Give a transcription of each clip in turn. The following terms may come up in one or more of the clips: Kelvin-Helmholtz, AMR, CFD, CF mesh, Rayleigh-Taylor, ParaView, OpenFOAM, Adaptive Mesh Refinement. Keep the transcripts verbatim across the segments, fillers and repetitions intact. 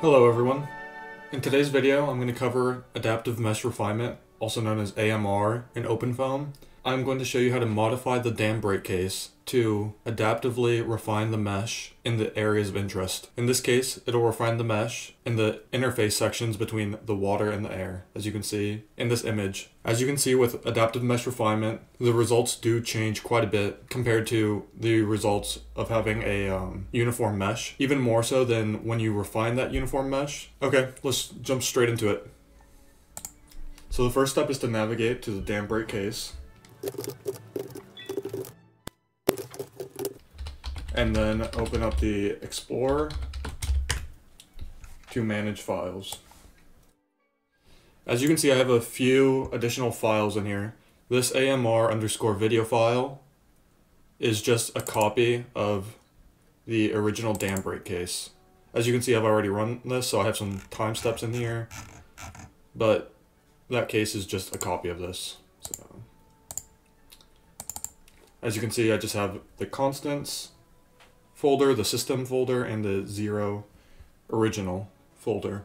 Hello everyone. In today's video, I'm going to cover adaptive mesh refinement, also known as A M R, in OpenFOAM. I'm going to show you how to modify the dam break case to adaptively refine the mesh in the areas of interest. In this case, it'll refine the mesh in the interface sections between the water and the air, as you can see in this image. As you can see with adaptive mesh refinement, the results do change quite a bit compared to the results of having a um, uniform mesh, even more so than when you refine that uniform mesh. Okay, let's jump straight into it. So the first step is to navigate to the dam break case. And then open up the Explorer to manage files. As you can see, I have a few additional files in here. This A M R underscore video file is just a copy of the original dam break case. As you can see, I've already run this, so I have some time steps in here, but that case is just a copy of this. So, as you can see, I just have the constants folder, the system folder, and the zero original folder.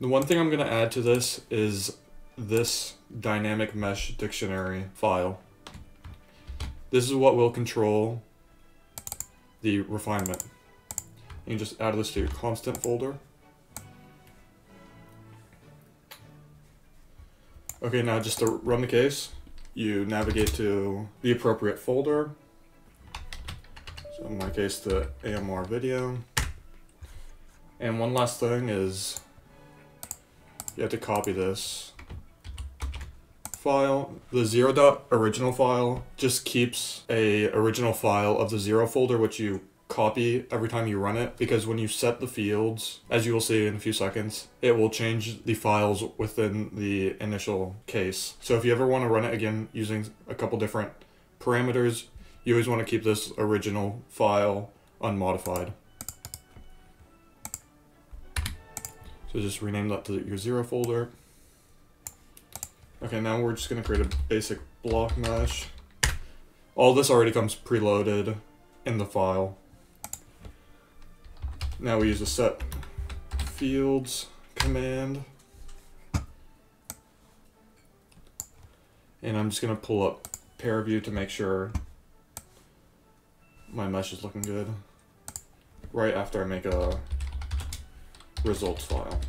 The one thing I'm going to add to this is this dynamic mesh dictionary file. This is what will control the refinement. You can just add this to your constant folder. Okay, now just to run the case, you navigate to the appropriate folder. So in my case, the A M R video. And one last thing is you have to copy this file. The zero dot original file just keeps a original file of the zero folder, which you copy every time you run it, because when you set the fields, as you will see in a few seconds, it will change the files within the initial case. So if you ever want to run it again using a couple different parameters, you always want to keep this original file unmodified. So just rename that to your zero folder. Okay, now we're just going to create a basic block mesh. All this already comes preloaded in the file. Now we use the set fields command. And I'm just going to pull up ParaView to make sure my mesh is looking good right after I make a results file.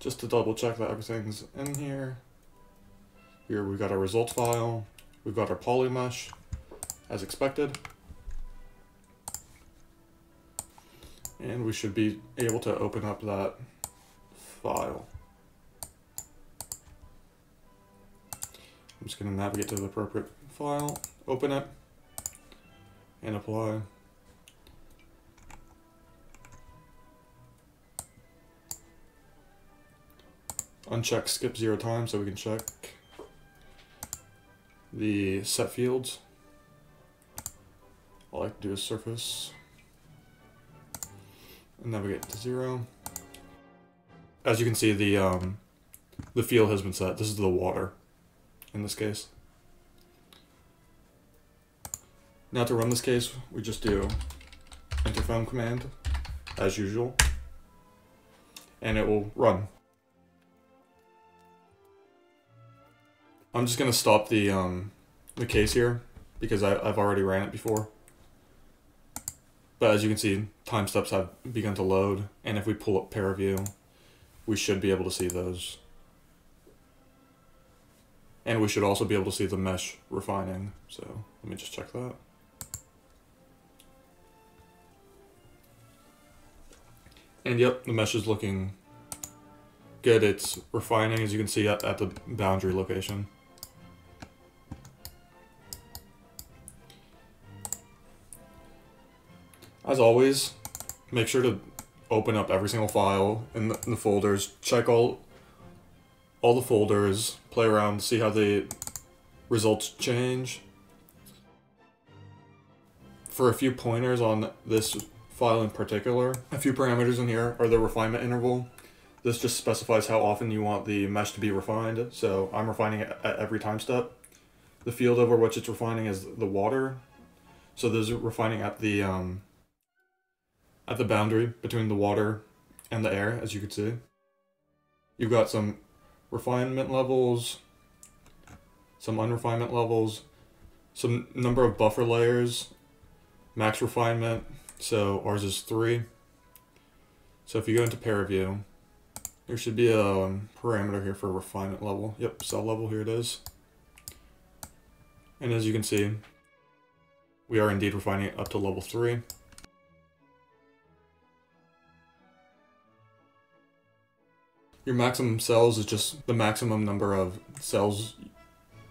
Just to double check that everything's in here. Here we've got our results file, we've got our poly mesh as expected. And we should be able to open up that file. I'm just going to navigate to the appropriate file, open it, and apply. Uncheck skip zero time so we can check the set fields. All I like to do is surface and navigate to zero. As you can see, the um, the field has been set. This is the water in this case. Now to run this case, we just do enter foam command as usual, and it will run. I'm just gonna stop the um, the case here because I, I've already ran it before. But as you can see, time steps have begun to load, and if we pull up ParaView, we should be able to see those. And we should also be able to see the mesh refining. So let me just check that. And yep, the mesh is looking good. It's refining, as you can see, at, at the boundary location. As always, make sure to open up every single file in the, in the folders, check all all the folders, play around, see how the results change. For a few pointers on this file in particular, a few parameters in here are the refinement interval. This just specifies how often you want the mesh to be refined, so I'm refining it at every time step. the field over which it's refining is the water. So those are refining at the um, at the boundary between the water and the air, as you can see. You've got some refinement levels, some unrefinement levels, some number of buffer layers, max refinement. So ours is three. So if you go into ParaView, there should be a um, parameter here for refinement level. Yep, cell level, here it is. And as you can see, we are indeed refining it up to level three. Your maximum cells is just the maximum number of cells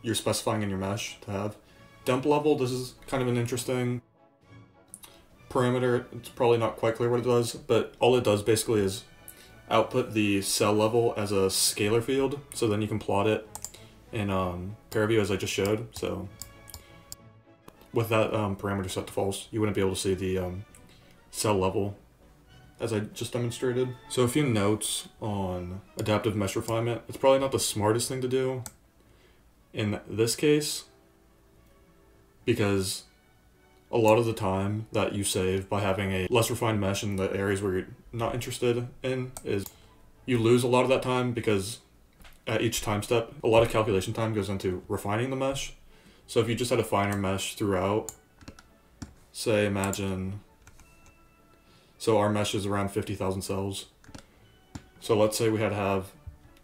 you're specifying in your mesh to have. Dump level, this is kind of an interesting parameter. It's probably not quite clear what it does, but all it does basically is output the cell level as a scalar field, so then you can plot it in um, ParaView as I just showed. So with that um, parameter set to false, you wouldn't be able to see the um, cell level as I just demonstrated. So a few notes on adaptive mesh refinement. It's probably not the smartest thing to do in this case, because a lot of the time that you save by having a less refined mesh in the areas where you're not interested in is you lose a lot of that time, because at each time step, a lot of calculation time goes into refining the mesh. So if you just had a finer mesh throughout, say imagine, so our mesh is around fifty thousand cells. So let's say we had to have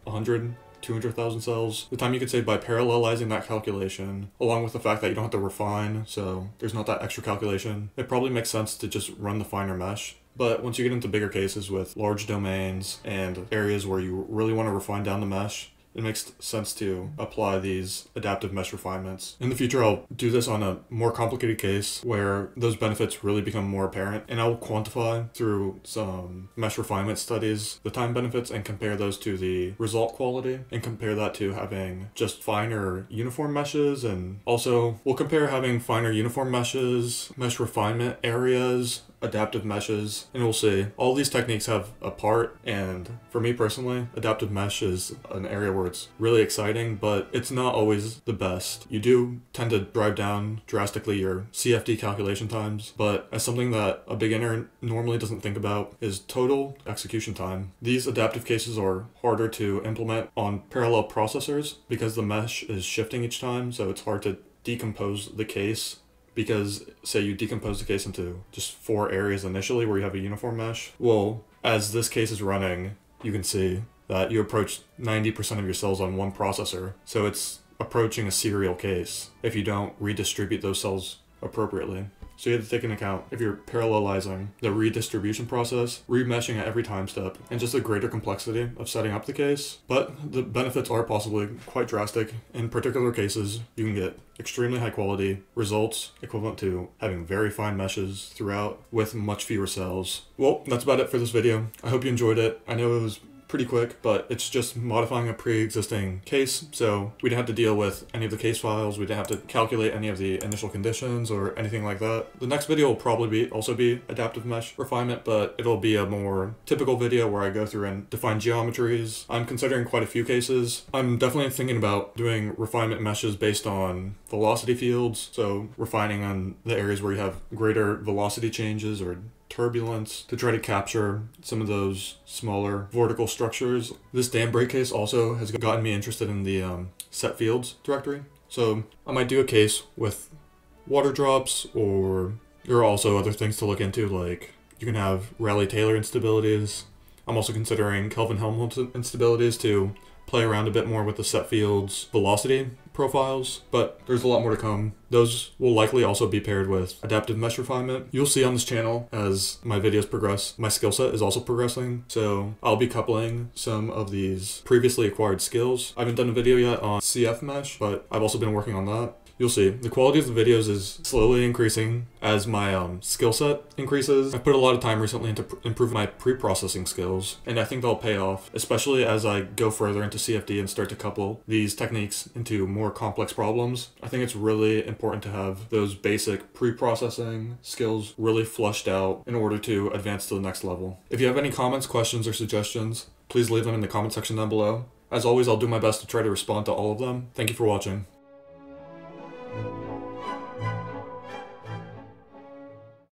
one hundred, two hundred thousand cells. The time you could save by parallelizing that calculation, along with the fact that you don't have to refine, so there's not that extra calculation, it probably makes sense to just run the finer mesh. But once you get into bigger cases with large domains and areas where you really want to refine down the mesh, it makes sense to apply these adaptive mesh refinements. In the future, I'll do this on a more complicated case where those benefits really become more apparent, and I'll quantify through some mesh refinement studies the time benefits and compare those to the result quality, and compare that to having just finer uniform meshes. And also we'll compare having finer uniform meshes, mesh refinement areas, adaptive meshes, and we'll see. All these techniques have a part, and for me personally, adaptive mesh is an area where it's really exciting, but it's not always the best. You do tend to drive down drastically your C F D calculation times, but as something that a beginner normally doesn't think about is total execution time. These adaptive cases are harder to implement on parallel processors because the mesh is shifting each time, so it's hard to decompose the case. Because say you decompose the case into just four areas initially where you have a uniform mesh. Well, as this case is running, you can see that you approach ninety percent of your cells on one processor. So it's approaching a serial case if you don't redistribute those cells appropriately. So you have to take into account, if you're parallelizing, the redistribution process, remeshing at every time step, and just the greater complexity of setting up the case. But the benefits are possibly quite drastic. In particular cases, you can get extremely high quality results equivalent to having very fine meshes throughout with much fewer cells. Well, that's about it for this video. I hope you enjoyed it. I know it was pretty quick, but it's just modifying a pre-existing case, so we didn't have to deal with any of the case files, we didn't have to calculate any of the initial conditions or anything like that. The next video will probably be also be adaptive mesh refinement, but it'll be a more typical video where I go through and define geometries. I'm considering quite a few cases. I'm definitely thinking about doing refinement meshes based on velocity fields, so refining on the areas where you have greater velocity changes or turbulence to try to capture some of those smaller vertical structures. This dam break case also has gotten me interested in the um, set fields directory. So I might do a case with water drops, or there are also other things to look into, like you can have Rayleigh-Taylor instabilities. I'm also considering Kelvin-Helmholtz instabilities to play around a bit more with the set fields velocity profiles, but there's a lot more to come. Those will likely also be paired with adaptive mesh refinement. You'll see on this channel, as my videos progress, my skill set is also progressing, so I'll be coupling some of these previously acquired skills. I haven't done a video yet on C F mesh, but I've also been working on that. You'll see the quality of the videos is slowly increasing as my um, skill set increases. I put a lot of time recently into improving my pre-processing skills, and I think they'll pay off, especially as I go further into C F D and start to couple these techniques into more complex problems. I think it's really important to have those basic pre-processing skills really flushed out in order to advance to the next level. If you have any comments, questions, or suggestions, please leave them in the comment section down below. As always, I'll do my best to try to respond to all of them. Thank you for watching.